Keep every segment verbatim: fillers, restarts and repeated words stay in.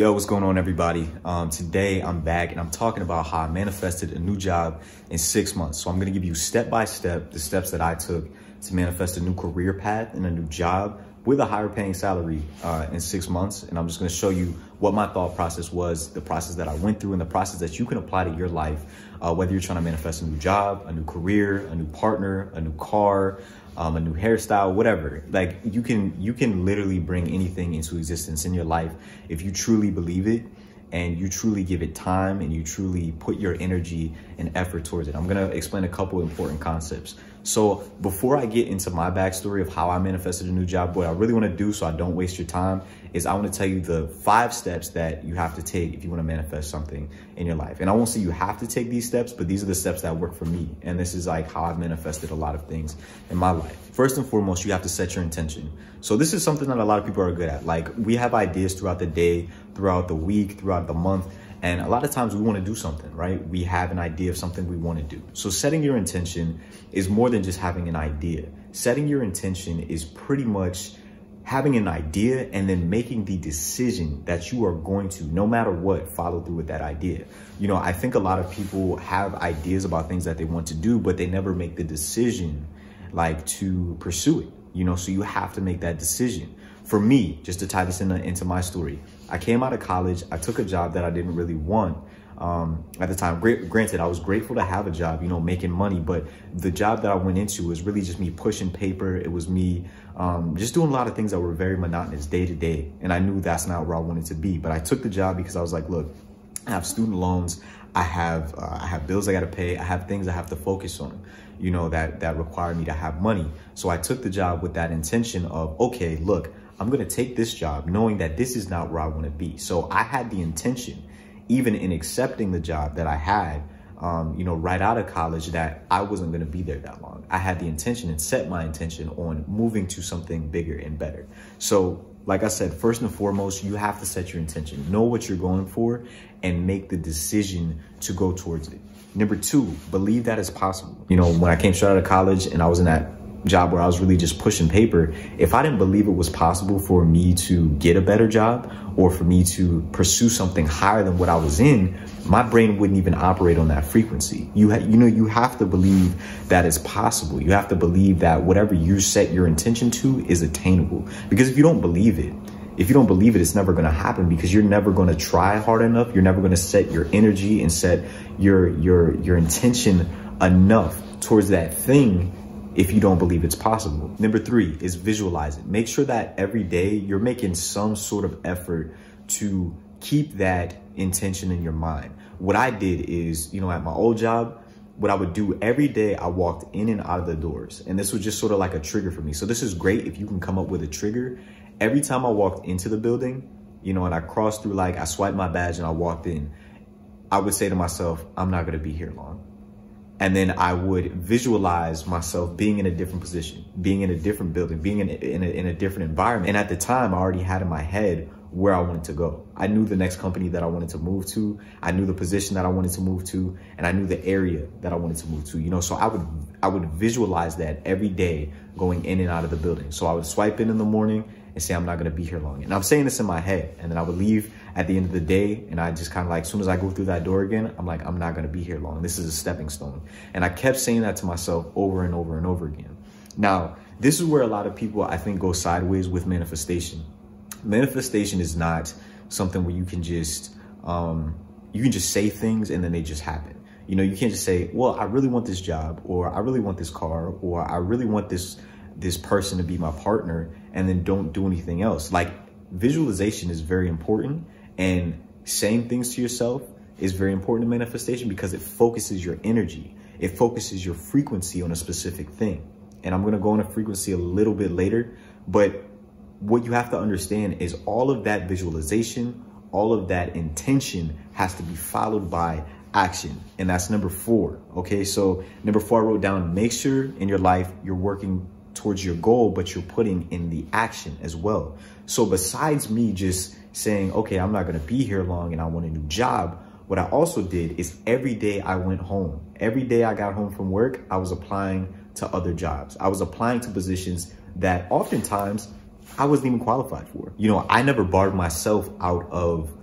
Yo, what's going on, everybody? Um, today I'm back and I'm talking about how I manifested a new job in six months. So I'm gonna give you step by step the steps that I took to manifest a new career path and a new job with a higher paying salary uh, in six months. And I'm just gonna show you what my thought process was, the process that I went through, and the process that you can apply to your life, uh, whether you're trying to manifest a new job, a new career, a new partner, a new car, Um, a new hairstyle, whatever. Like you can you can literally bring anything into existence in your life if you truly believe it and you truly give it time and you truly put your energy and effort towards it. I'm gonna explain a couple important concepts. So before I get into my backstory of how I manifested a new job, what I really wanna do so I don't waste your time is I wanna tell you the five steps that you have to take if you wanna manifest something in your life. And I won't say you have to take these steps, but these are the steps that work for me. And this is like how I've manifested a lot of things in my life. First and foremost, you have to set your intention. So this is something that a lot of people are good at. Like we have ideas throughout the day, throughout the week, throughout the month. And a lot of times we want to do something, right? We have an idea of something we want to do. So setting your intention is more than just having an idea. Setting your intention is pretty much having an idea and then making the decision that you are going to, no matter what, follow through with that idea. You know, I think a lot of people have ideas about things that they want to do, but they never make the decision like to pursue it, you know, so you have to make that decision. For me, just to tie this in, into my story, I came out of college, I took a job that I didn't really want um, at the time. Granted, I was grateful to have a job, you know, making money, but the job that I went into was really just me pushing paper. It was me um, just doing a lot of things that were very monotonous day to day. And I knew that's not where I wanted to be, but I took the job because I was like, look, I have student loans. I have uh, I have bills I got to pay. I have things I have to focus on, you know, that, that require me to have money. So I took the job with that intention of, okay, look, I'm going to take this job knowing that this is not where I want to be. So I had the intention, even in accepting the job that I had, um, you know, right out of college, that I wasn't going to be there that long. I had the intention and set my intention on moving to something bigger and better. So like I said, first and foremost, you have to set your intention, know what you're going for, and make the decision to go towards it. Number two, believe that it's possible. You know, when I came straight out of college and I was in that job where I was really just pushing paper, if I didn't believe it was possible for me to get a better job or for me to pursue something higher than what I was in, my brain wouldn't even operate on that frequency. You, ha you know, you have to believe that it's possible. You have to believe that whatever you set your intention to is attainable. Because if you don't believe it, if you don't believe it, it's never going to happen, because you're never going to try hard enough. You're never going to set your energy and set your, your, your intention enough towards that thing if you don't believe it's possible. Number three is visualize it. Make sure that every day you're making some sort of effort to keep that intention in your mind. What I did is, you know, at my old job, what I would do every day, I walked in and out of the doors. And this was just sort of like a trigger for me. So this is great if you can come up with a trigger. Every time I walked into the building, you know, and I crossed through, like I swiped my badge and I walked in, I would say to myself, I'm not gonna be here long. And then I would visualize myself being in a different position, being in a different building, being in a, in, a, in a different environment. And at the time, I already had in my head where I wanted to go. I knew the next company that I wanted to move to. I knew the position that I wanted to move to. And I knew the area that I wanted to move to, you know, so I would I would visualize that every day going in and out of the building. So I would swipe in in the morning and say, I'm not gonna be here long. And I'm saying this in my head. And then I would leave at the end of the day. And I just kind of like, as soon as I go through that door again, I'm like, I'm not gonna be here long. This is a stepping stone. And I kept saying that to myself over and over and over again. Now, this is where a lot of people, I think, go sideways with manifestation. Manifestation is not something where you can just, um, you can just say things and then they just happen. You know, you can't just say, well, I really want this job, or I really want this car, or I really want this this person to be my partner, and then don't do anything else. Like, visualization is very important, and saying things to yourself is very important in manifestation because it focuses your energy. It focuses your frequency on a specific thing. And I'm gonna go into frequency a little bit later, but what you have to understand is all of that visualization, all of that intention has to be followed by action. And that's number four, okay? So number four, I wrote down, make sure in your life you're working towards your goal, but you're putting in the action as well. So besides me just saying, okay, I'm not gonna be here long and I want a new job, what I also did is every day I went home. Every day I got home from work, I was applying to other jobs. I was applying to positions that oftentimes I wasn't even qualified for. You know, I never barred myself out of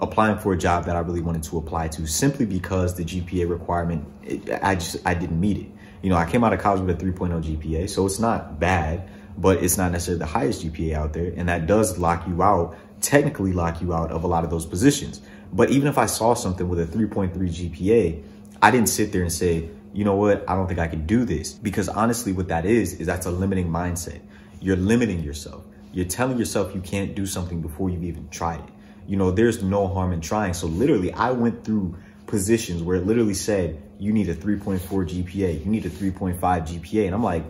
applying for a job that I really wanted to apply to simply because the G P A requirement, it, I just, I didn't meet it. You know, I came out of college with a three point oh G P A, so it's not bad, but it's not necessarily the highest G P A out there. And that does lock you out, technically lock you out of a lot of those positions. But even if I saw something with a three point three G P A, I didn't sit there and say, you know what, I don't think I can do this. Because honestly, what that is, is that's a limiting mindset. You're limiting yourself. You're telling yourself you can't do something before you've even tried it. You know, there's no harm in trying. So literally, I went through positions where it literally said, you need a three point four G P A, you need a three point five G P A. And I'm like,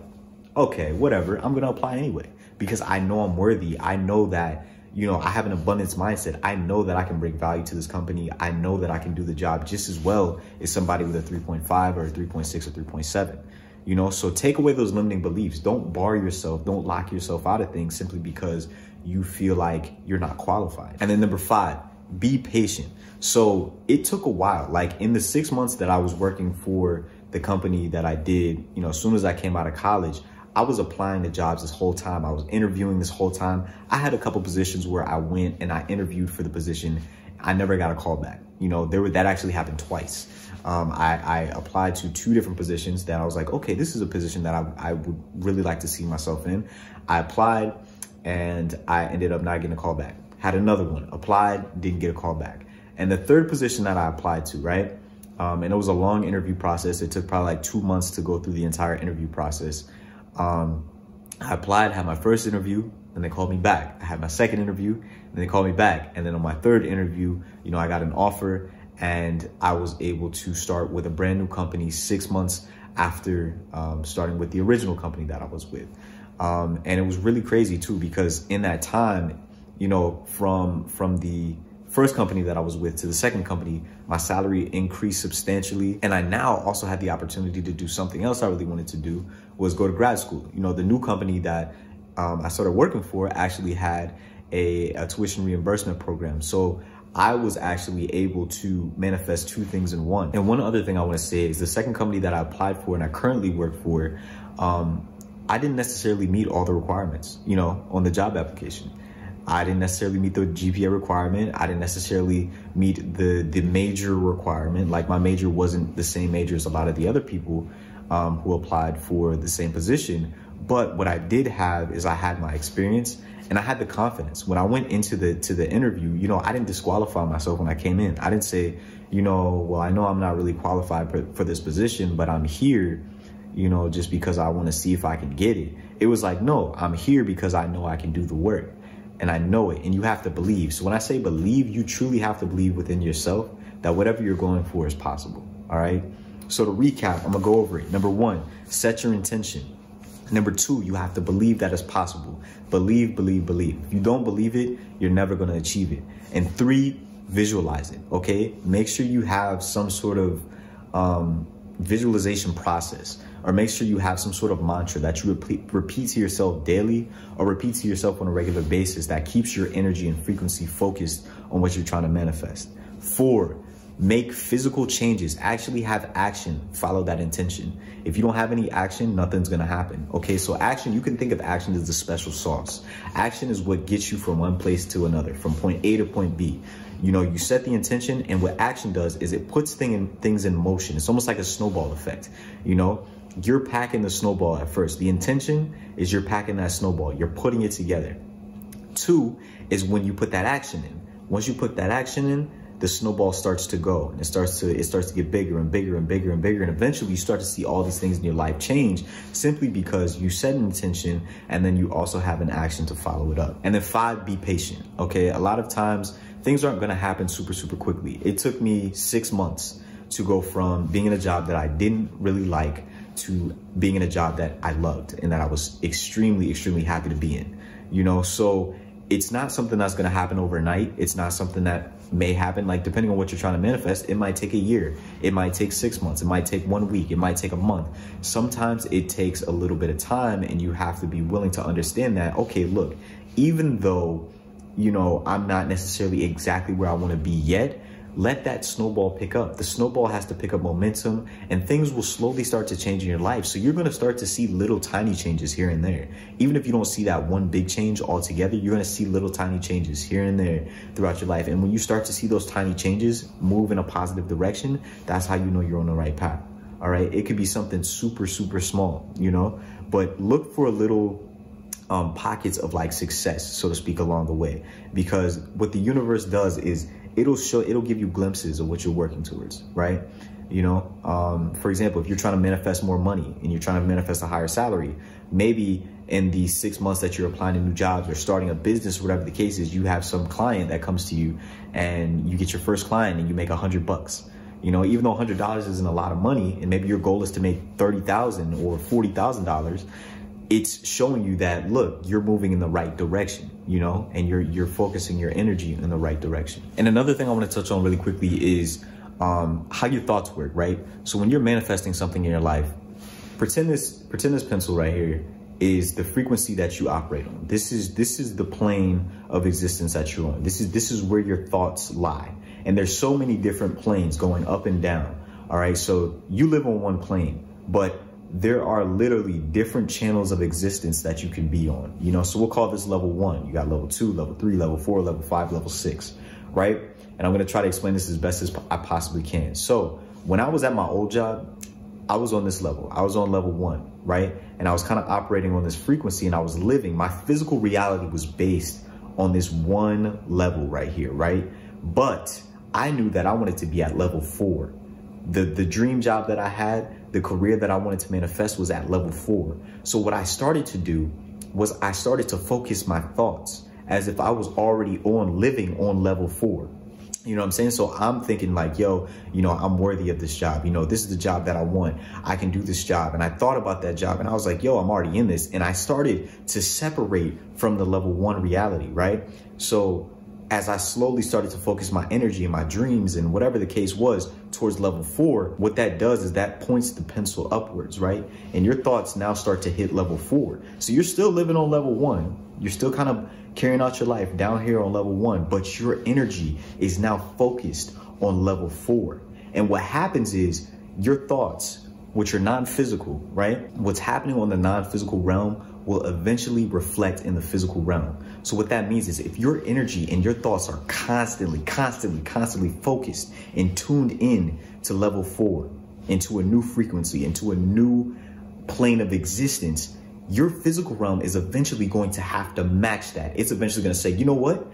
okay, whatever, I'm gonna apply anyway. Because I know I'm worthy. I know that, you know, I have an abundance mindset. I know that I can bring value to this company. I know that I can do the job just as well as somebody with a three point five or a three point six or three point seven. You know, so take away those limiting beliefs. Don't bar yourself. Don't lock yourself out of things simply because you feel like you're not qualified. And then number five, be patient. So it took a while. Like in the six months that I was working for the company that I did, you know, as soon as I came out of college, I was applying to jobs this whole time. I was interviewing this whole time. I had a couple positions where I went and I interviewed for the position. I never got a call back. You know, there were, that actually happened twice. Um, I, I applied to two different positions that I was like, okay, this is a position that I, I would really like to see myself in. I applied and I ended up not getting a call back. Had another one, applied, didn't get a call back. And the third position that I applied to, right? Um, and it was a long interview process. It took probably like two months to go through the entire interview process. Um, I applied, had my first interview, and they called me back. I had my second interview, and they called me back. And then on my third interview, you know, I got an offer and I was able to start with a brand new company six months after um, starting with the original company that I was with. Um, and it was really crazy too, because in that time, you know, from, from the first company that I was with to the second company, my salary increased substantially. And I now also had the opportunity to do something else I really wanted to do, was go to grad school. You know, the new company that Um, I started working for actually had a, a tuition reimbursement program. So I was actually able to manifest two things in one. And one other thing I want to say is the second company that I applied for and I currently work for, um, I didn't necessarily meet all the requirements, you know, on the job application. I didn't necessarily meet the G P A requirement. I didn't necessarily meet the, the major requirement. Like my major wasn't the same major as a lot of the other people um, who applied for the same position. But what I did have is I had my experience and I had the confidence. When I went into the to the interview, you know, I didn't disqualify myself when I came in. I didn't say, you know, well, I know I'm not really qualified for, for this position, but I'm here, you know, just because I want to see if I can get it. It was like, no, I'm here because I know I can do the work and I know it. And you have to believe. So when I say believe, you truly have to believe within yourself that whatever you're going for is possible. All right. So to recap, I'm going to go over it. Number one, set your intention. Number two, you have to believe that it's possible. Believe, believe, believe. If you don't believe it, you're never going to achieve it. And three, visualize it, okay? Make sure you have some sort of um, visualization process, or make sure you have some sort of mantra that you repeat, repeat to yourself daily or repeat to yourself on a regular basis that keeps your energy and frequency focused on what you're trying to manifest. Four, make physical changes. Actually have action. Follow that intention. If you don't have any action, nothing's going to happen. Okay, so action, you can think of action as the special sauce. Action is what gets you from one place to another, from point A to point B. You know, you set the intention, and what action does is it puts thing in, things in motion. It's almost like a snowball effect. You know, you're packing the snowball at first. The intention is you're packing that snowball. You're putting it together. Two is when you put that action in. Once you put that action in, the snowball starts to go and it starts to it starts to get bigger and bigger and bigger and bigger. And eventually you start to see all these things in your life change simply because you set an intention and then you also have an action to follow it up. And then five, be patient. Okay, a lot of times things aren't going to happen super, super quickly. It took me six months to go from being in a job that I didn't really like to being in a job that I loved and that I was extremely, extremely happy to be in, you know, so it's not something that's going to happen overnight. It's not something that may happen. Like, depending on what you're trying to manifest, it might take a year. It might take six months. It might take one week. It might take a month. Sometimes it takes a little bit of time, and you have to be willing to understand that, okay, look, even though, you know, I'm not necessarily exactly where I want to be yet, let that snowball pick up. The snowball has to pick up momentum, and things will slowly start to change in your life. So you're going to start to see little tiny changes here and there. Even if you don't see that one big change altogether, you're going to see little tiny changes here and there throughout your life. And when you start to see those tiny changes move in a positive direction, that's how you know you're on the right path. All right. It could be something super, super small, you know, but look for a little um, pockets of like success, so to speak, along the way, because what the universe does is it'll show, it'll give you glimpses of what you're working towards. Right. You know, um, for example, if you're trying to manifest more money and you're trying to manifest a higher salary, maybe in the six months that you're applying to new jobs or starting a business, whatever the case is, you have some client that comes to you and you get your first client and you make a hundred bucks. You know, even though one hundred dollars isn't a lot of money, and maybe your goal is to make thirty thousand dollars or forty thousand dollars, it's showing you that, look, you're moving in the right direction, you know, and you're you're focusing your energy in the right direction. And another thing I want to touch on really quickly is um, how your thoughts work, right? So when you're manifesting something in your life, pretend this pretend this pencil right here is the frequency that you operate on. This is this is the plane of existence that you're on. This is this is where your thoughts lie. And there's so many different planes going up and down. All right. So you live on one plane, but there are literally different channels of existence that you can be on, you know, so we'll call this level one. You got level two, level three, level four, level five, level six. Right. And I'm going to try to explain this as best as I possibly can. So when I was at my old job, I was on this level. I was on level one. Right. And I was kind of operating on this frequency and I was living. My physical reality was based on this one level right here. Right. But I knew that I wanted to be at level four. The, the dream job that I had, the career that I wanted to manifest was at level four. So what I started to do was I started to focus my thoughts as if I was already on living on level four. You know what I'm saying? So I'm thinking like, yo, you know, I'm worthy of this job. You know, this is the job that I want. I can do this job. And I thought about that job and I was like, yo, I'm already in this. And I started to separate from the level one reality, right? So as I slowly started to focus my energy and my dreams and whatever the case was towards level four, what that does is that points the pencil upwards, right? And your thoughts now start to hit level four. So you're still living on level one. You're still kind of carrying out your life down here on level one, but your energy is now focused on level four. And what happens is your thoughts, which are non-physical, right? What's happening on the non-physical realm will eventually reflect in the physical realm. So what that means is if your energy and your thoughts are constantly, constantly, constantly focused and tuned in to level four, into a new frequency, into a new plane of existence, your physical realm is eventually going to have to match that. It's eventually going to say, you know what?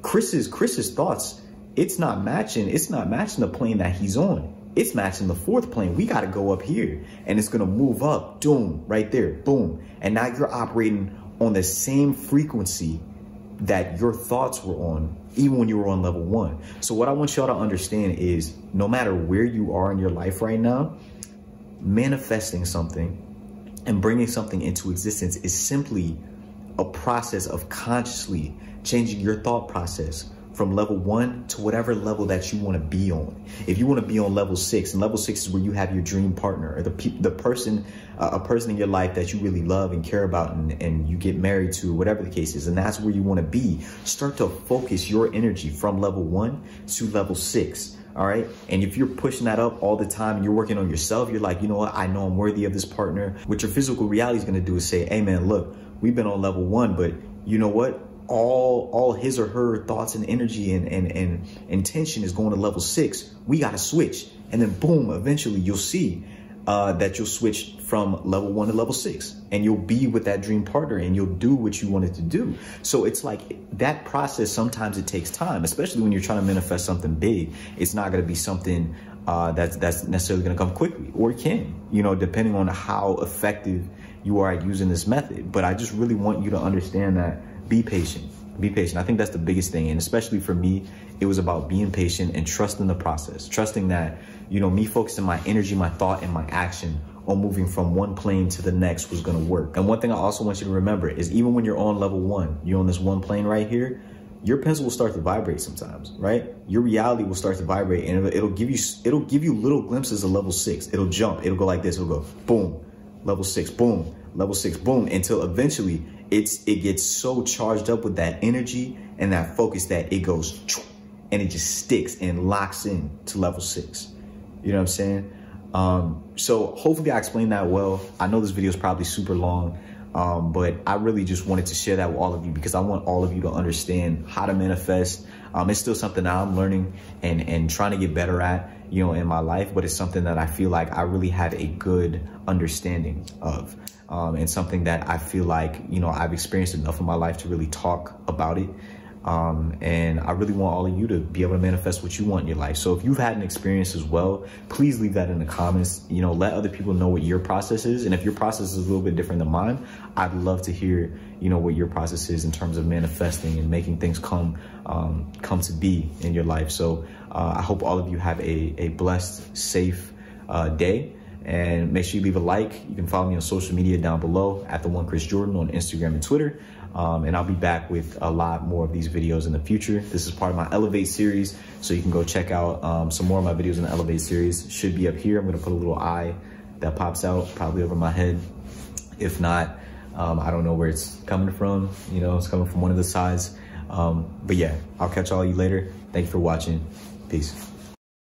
Chris's, Chris's thoughts, it's not matching. It's not matching the plane that he's on. It's matching the fourth plane. We got to go up here and it's going to move up. Doom right there. Boom. And now you're operating on the same frequency that your thoughts were on, even when you were on level one. So what I want y'all to understand is no matter where you are in your life right now, manifesting something and bringing something into existence is simply a process of consciously changing your thought process from level one to whatever level that you want to be on. If you want to be on level six, and level six is where you have your dream partner or the pe the person, uh, a person in your life that you really love and care about and, and you get married to, whatever the case is, and that's where you want to be, start to focus your energy from level one to level six. All right. And if you're pushing that up all the time and you're working on yourself, you're like, you know what? I know I'm worthy of this partner. What your physical reality is going to do is say, hey, man, look, we've been on level one, but you know what? all all his or her thoughts and energy and and and intention is going to level six. We got to switch. And then boom, eventually you'll see uh, that you'll switch from level one to level six and you'll be with that dream partner and you'll do what you wanted to do. So it's like that process. Sometimes it takes time, especially when you're trying to manifest something big. It's not going to be something uh, that's, that's necessarily going to come quickly, or it can, you know, depending on how effective you are at using this method. But I just really want you to understand that be patient, be patient. I think that's the biggest thing. And especially for me, it was about being patient and trusting the process, trusting that, you know, me focusing my energy, my thought and my action on moving from one plane to the next was going to work. And one thing I also want you to remember is even when you're on level one, you're on this one plane right here, your pencil will start to vibrate sometimes, right? Your reality will start to vibrate and it'll, it'll give you, it'll give you little glimpses of level six. It'll jump, it'll go like this. It'll go boom, level six, boom, level six, boom, until eventually it's, it gets so charged up with that energy and that focus that it goes and it just sticks and locks in to level six. You know what I'm saying? Um, so hopefully I explained that well. I know this video is probably super long, um, but I really just wanted to share that with all of you because I want all of you to understand how to manifest. Um, it's still something that I'm learning and, and trying to get better at, you know, in my life, but it's something that I feel like I really have a good understanding of, um, and something that I feel like, you know, I've experienced enough in my life to really talk about it. Um, and I really want all of you to be able to manifest what you want in your life. So if you've had an experience as well, please leave that in the comments. You know, let other people know what your process is. And if your process is a little bit different than mine, I'd love to hear, you know, what your process is in terms of manifesting and making things come, um, come to be in your life. So, uh, I hope all of you have a, a blessed, safe, uh, day. And make sure you leave a like. You can follow me on social media down below at The One Chris Jordan on Instagram and Twitter. Um, and I'll be back with a lot more of these videos in the future. This is part of my Elevate series. So you can go check out um, some more of my videos in the Elevate series. Should be up here. I'm going to put a little eye that pops out probably over my head. If not, um, I don't know where it's coming from. You know, it's coming from one of the sides. Um, but yeah, I'll catch all you later. Thank you for watching. Peace.